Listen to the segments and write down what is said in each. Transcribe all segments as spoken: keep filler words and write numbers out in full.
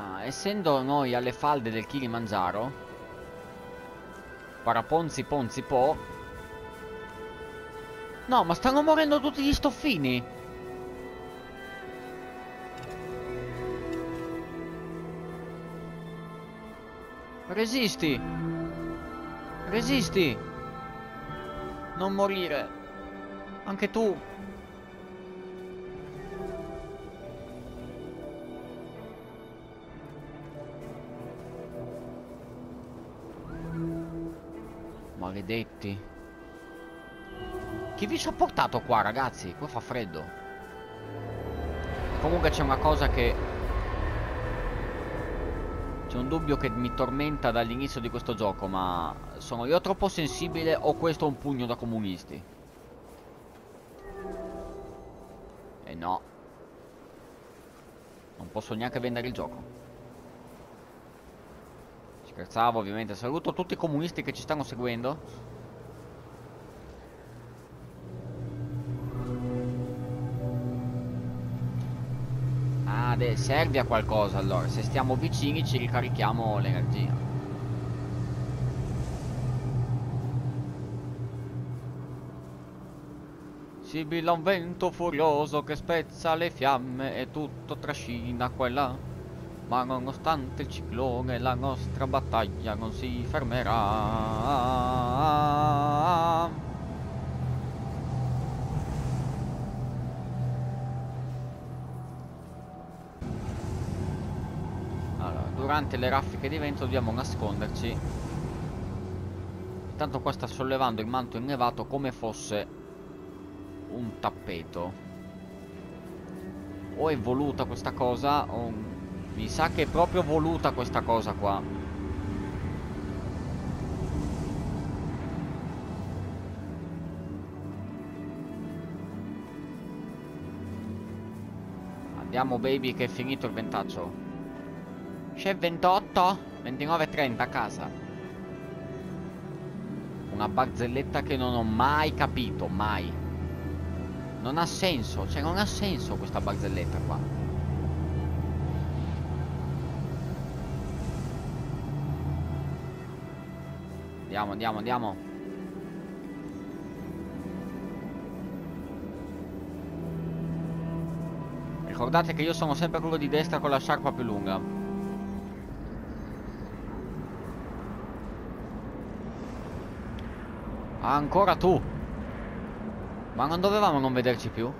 Ah, essendo noi alle falde del Kilimangiaro, paraponzi ponzi po. No, ma stanno morendo tutti gli stoffini. Resisti. Resisti. Non morire. Anche tu. Maledetti. Chi vi ci ha portato qua, ragazzi? Qua fa freddo. Comunque c'è una cosa che... c'è un dubbio che mi tormenta dall'inizio di questo gioco, ma... sono io troppo sensibile o questo è un pugno da comunisti? E no. Non posso neanche vendere il gioco. Scherzavo, ovviamente. Saluto tutti i comunisti che ci stanno seguendo. Serve a qualcosa allora. Se stiamo vicini ci ricarichiamo l'energia. Sibila un vento furioso che spezza le fiamme e tutto trascina qua e là. Ma nonostante il ciclone la nostra battaglia non si fermerà. Durante le raffiche di vento dobbiamo nasconderci. Intanto qua sta sollevando il manto innevato come fosse un tappeto. O è voluta questa cosa o... mi sa che è proprio voluta questa cosa qua. Andiamo baby che è finito il ventaccio. C'è ventotto, ventinove e trenta a casa. Una barzelletta che non ho mai capito, mai. Non ha senso, cioè non ha senso questa barzelletta qua. Andiamo, andiamo, andiamo. Ricordate che io sono sempre quello di destra con la sciarpa più lunga. Ancora tu. Ma non dovevamo non vederci più?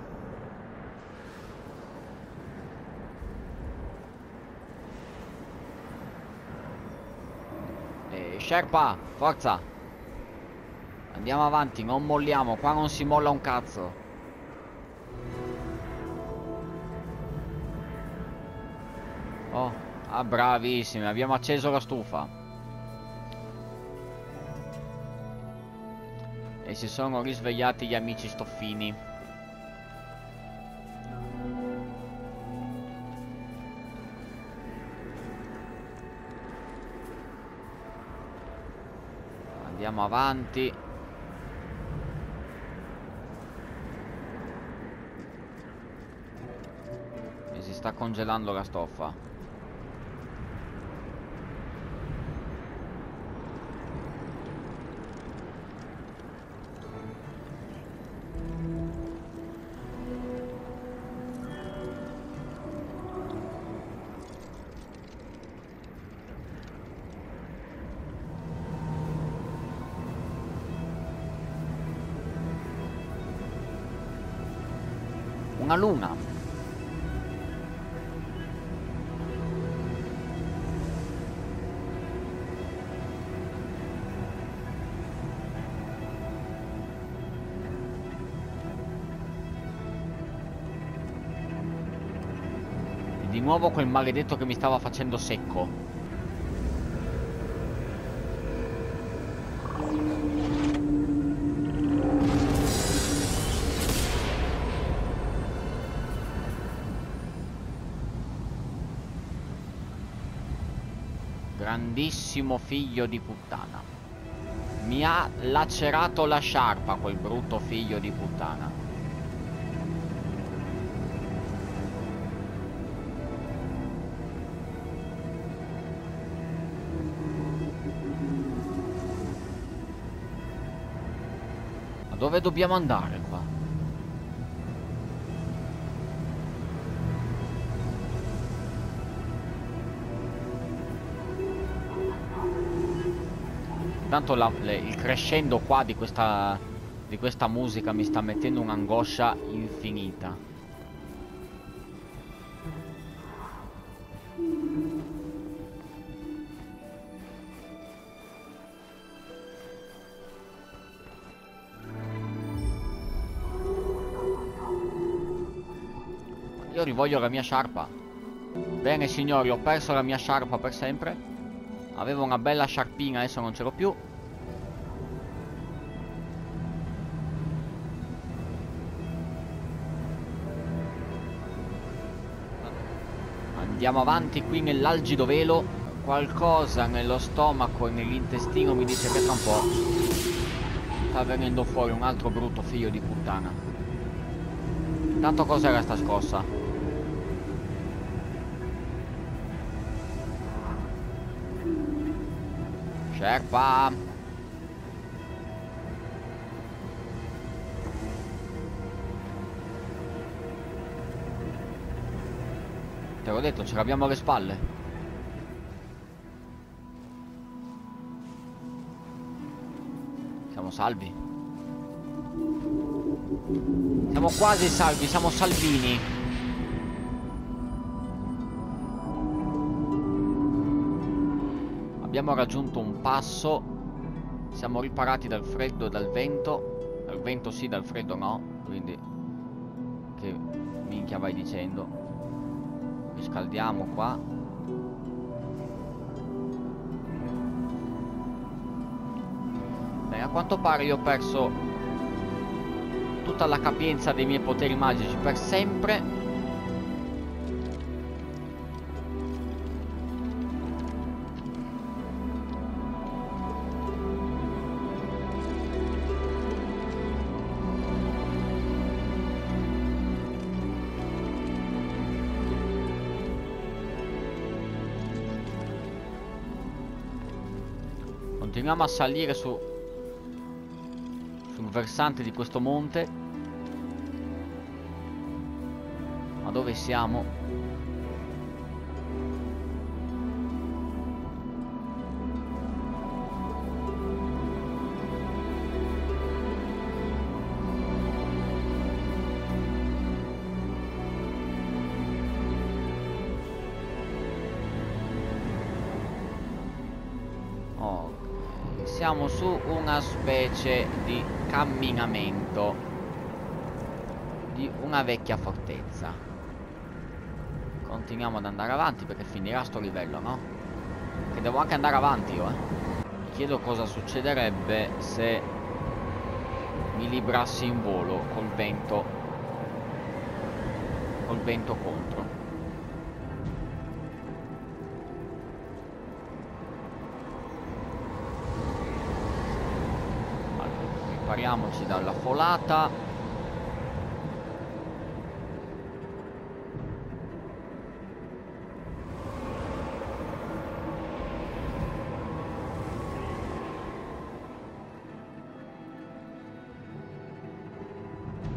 E Sherpa, forza. Andiamo avanti, non molliamo. Qua non si molla un cazzo. Oh, ah bravissimi. Abbiamo acceso la stufa e si sono risvegliati gli amici stoffini. Andiamo avanti. E si sta congelando la stoffa. Luna. E di nuovo quel maledetto che mi stava facendo secco. Grandissimo figlio di puttana. Mi ha lacerato la sciarpa quel brutto figlio di puttana. Dove dobbiamo andare qua? Tanto la, le, il crescendo qua di questa di questa musica mi sta mettendo un'angoscia infinita. Io rivoglio la mia sciarpa. Bene signori, ho perso la mia sciarpa per sempre. Avevo una bella sciarpina, adesso non ce l'ho più. Andiamo avanti qui nell'algido velo. Qualcosa nello stomaco e nell'intestino mi dice che tra un po' sta venendo fuori un altro brutto figlio di puttana. Tanto cos'era sta scossa? Sherpa! Te l'ho detto, ce l'abbiamo alle spalle. Siamo salvi. Siamo quasi salvi, siamo salvini. Abbiamo raggiunto un passo. Siamo riparati dal freddo e dal vento. Dal vento sì, dal freddo no. Quindi che minchia vai dicendo. Riscaldiamo qua. Beh, a quanto pare io ho perso tutta la capienza dei miei poteri magici per sempre. Continuiamo a salire su sul versante di questo monte. Ma dove siamo? Siamo su una specie di camminamento di una vecchia fortezza. Continuiamo ad andare avanti perché finirà sto livello, no? Che devo anche andare avanti io, eh. Mi chiedo cosa succederebbe se mi librassi in volo col vento col vento contro. Prepariamoci dalla folata.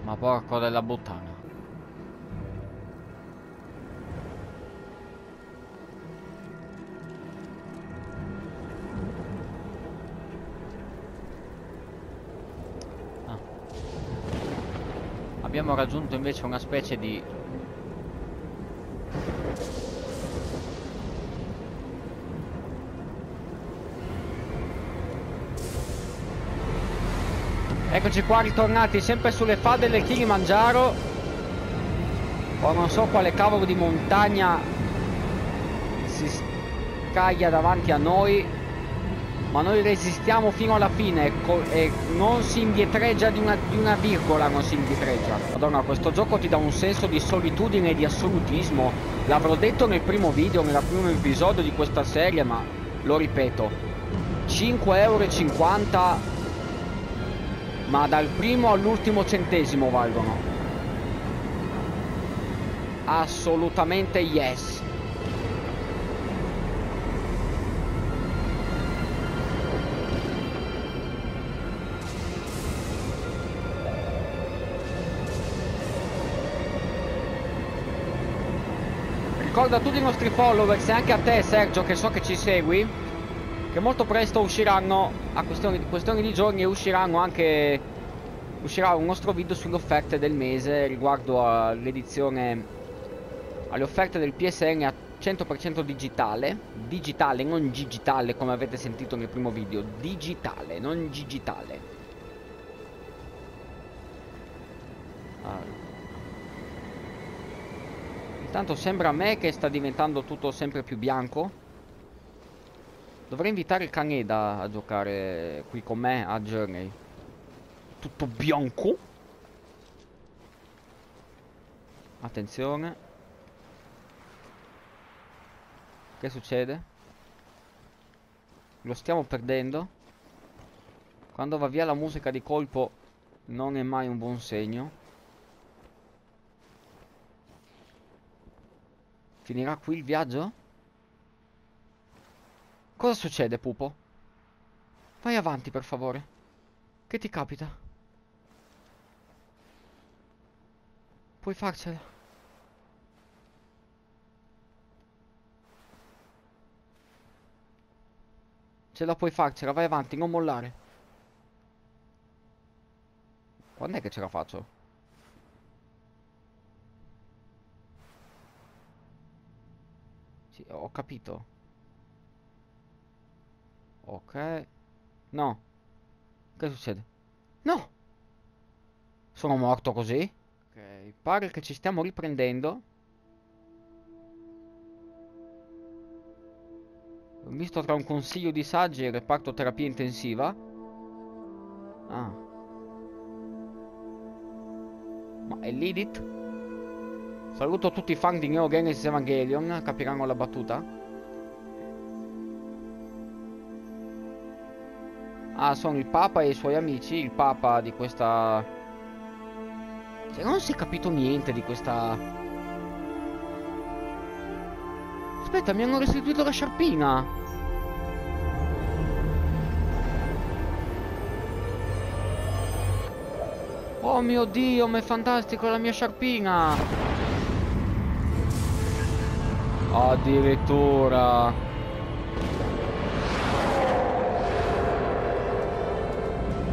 Ma porco della buttana. Abbiamo raggiunto invece una specie di Eccoci qua, ritornati sempre sulle falde del Kilimangiaro, o non so quale cavolo di montagna si scaglia davanti a noi, ma noi resistiamo fino alla fine e non si indietreggia di una, di una virgola, non si indietreggia. Madonna, questo gioco ti dà un senso di solitudine e di assolutismo. L'avrò detto nel primo video, nel primo episodio di questa serie, ma lo ripeto. cinque euro e cinquanta, ma dal primo all'ultimo centesimo valgono. Assolutamente yes. ricordo a tutti i nostri followers e anche a te Sergio, che so che ci segui, che molto presto usciranno, a questioni, questioni di giorni, usciranno anche, uscirà un nostro video sulle offerte del mese riguardo all'edizione, alle offerte del P S N a cento per cento digitale, digitale, non digitale come avete sentito nel primo video, digitale, non digitale. Allora. Intanto sembra a me che sta diventando tutto sempre più bianco. Dovrei invitare il Kaneda a giocare qui con me a Journey. Tutto bianco. Attenzione. Che succede? Lo stiamo perdendo. Quando va via la musica di colpo non è mai un buon segno. Finirà qui il viaggio? Cosa succede, pupo? Vai avanti, per favore. Che ti capita? Puoi farcela. Ce la puoi farcela, vai avanti, non mollare. Quando è che ce la faccio? Sì, ho capito. Ok. No. Che succede? No! Sono morto così? Ok, pare che ci stiamo riprendendo. Ho visto tra un consiglio di saggi e il reparto terapia intensiva. Ah. Ma è l'edit? Saluto tutti i fan di Neo Genesis Evangelion, capiranno la battuta. Ah, sono il Papa e i suoi amici, il Papa di questa... Cioè, non si è capito niente di questa... Aspetta, mi hanno restituito la sciarpina! Oh mio Dio, ma è fantastico la mia sciarpina! Addirittura...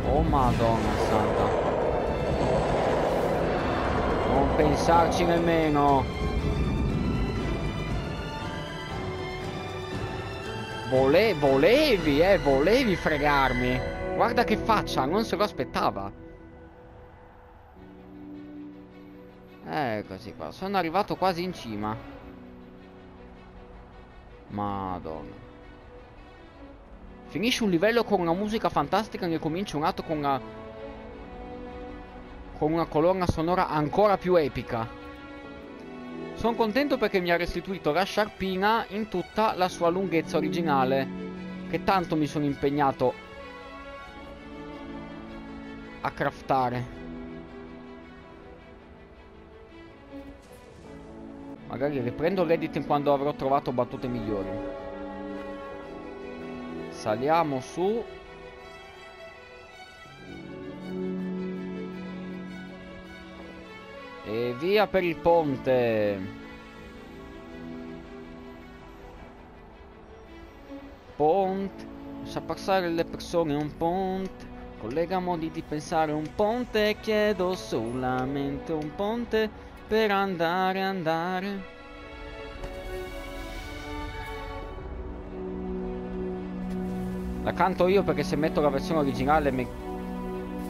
Oh madonna santa. Non pensarci nemmeno. Vole volevi, eh, volevi fregarmi. Guarda che faccia, non se lo aspettava. Eccoci qua, sono arrivato quasi in cima. Madonna. Finisce un livello con una musica fantastica e ne comincia un altro con una... con una colonna sonora ancora più epica. Sono contento perché mi ha restituito la sciarpina in tutta la sua lunghezza originale, che tanto mi sono impegnato a craftare. Magari riprendo l'editing quando avrò trovato battute migliori. Saliamo su. E via per il ponte. Ponte. Lascia passare le persone un ponte. Collega modi di pensare un ponte. Chiedo solamente un ponte per andare, andare. La canto io perché se metto la versione originale mi...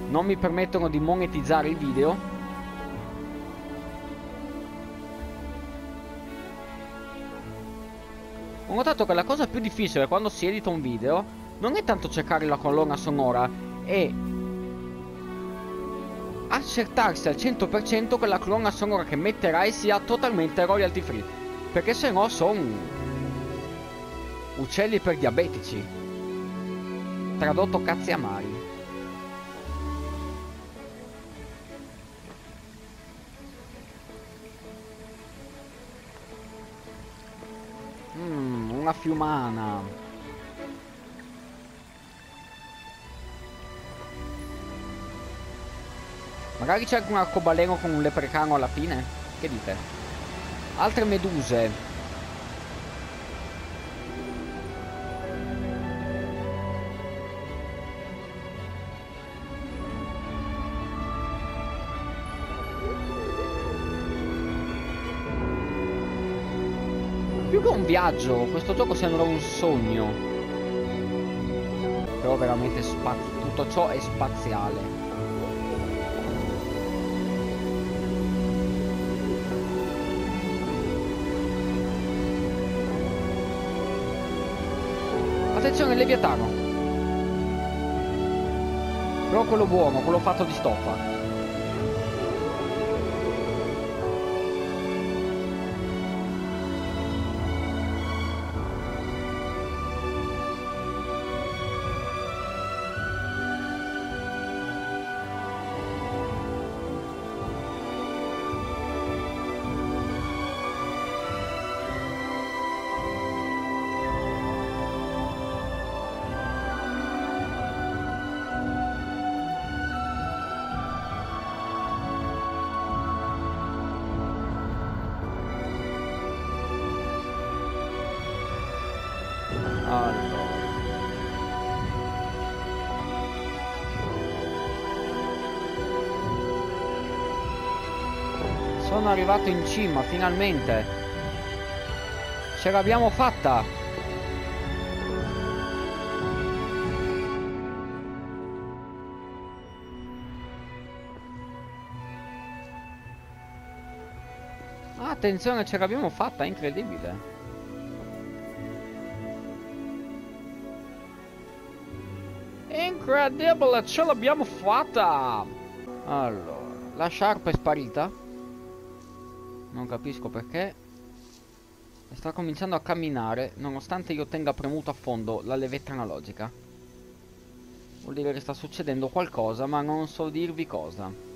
non mi permettono di monetizzare il video. Ho notato che la cosa più difficile quando si edita un video non è tanto cercare la colonna sonora, è accertarsi al cento per cento che la colonna sonora che metterai sia totalmente royalty free, perché se no sono uccelli per diabetici. Tradotto cazzi amari. Mmm, una fiumana. Magari c'è anche un arcobaleno con un leprechino alla fine. Che dite? Altre meduse. Più che un viaggio, questo gioco sembra un sogno. Però veramente tutto ciò è spaziale. Attenzione, Leviatano. Però quello buono, quello fatto di stoffa. Sono arrivato in cima, finalmente! Ce l'abbiamo fatta! Ah, attenzione, ce l'abbiamo fatta, è incredibile! Incredibile, ce l'abbiamo fatta! Allora, la sciarpa è sparita. Non capisco perché. E sta cominciando a camminare, nonostante io tenga premuto a fondo la levetta analogica. Vuol dire che sta succedendo qualcosa, ma non so dirvi cosa.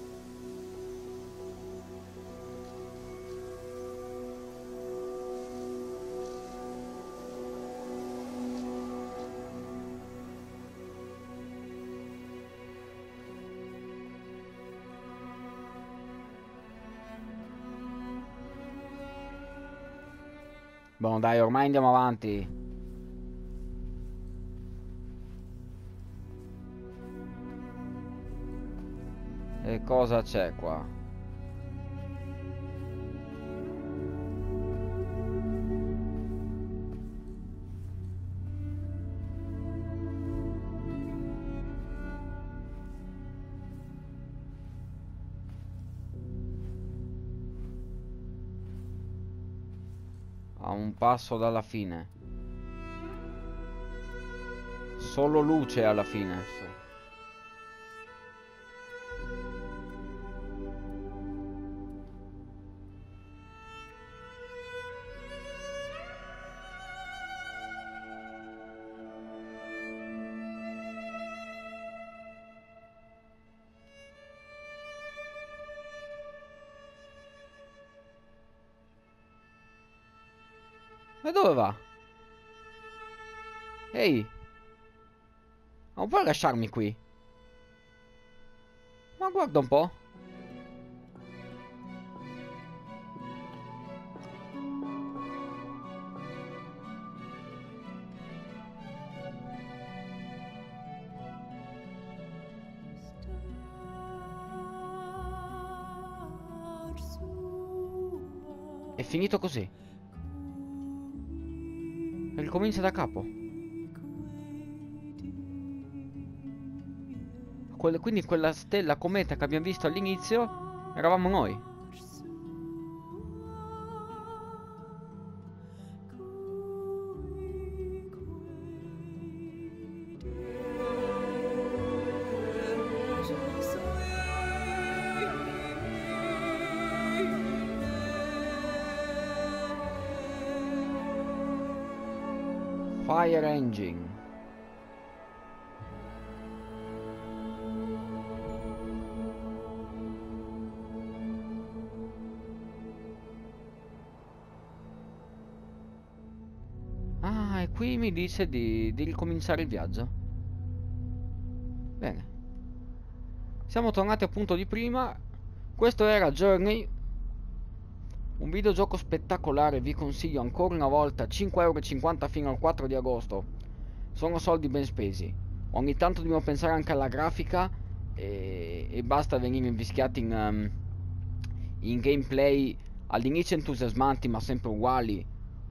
Bon, dai, ormai andiamo avanti. E cosa c'è qua? A un passo dalla fine. Solo luce alla fine. Ma dove va? Ehi, non puoi lasciarmi qui? Ma guarda un po'. È finito così. Ricomincia da capo. Quelle, quindi quella stella cometa che abbiamo visto all'inizio eravamo noi. Fire engine. Ah, e qui mi dice di, di ricominciare il viaggio. Bene. Siamo tornati al punto di prima. Questo era Journey. Un videogioco spettacolare, vi consiglio ancora una volta, cinque e cinquanta euro fino al quattro di agosto. Sono soldi ben spesi. Ogni tanto dobbiamo pensare anche alla grafica e, e basta venire invischiati in, um, in gameplay all'inizio entusiasmanti ma sempre uguali,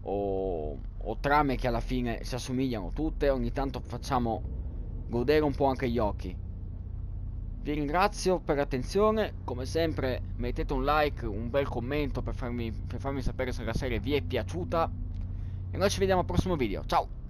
o, o trame che alla fine si assomigliano tutte. Ogni tanto facciamo godere un po' anche gli occhi. Vi ringrazio per l'attenzione, come sempre mettete un like, un bel commento per farmi, per farmi sapere se la serie vi è piaciuta, e noi ci vediamo al prossimo video, ciao!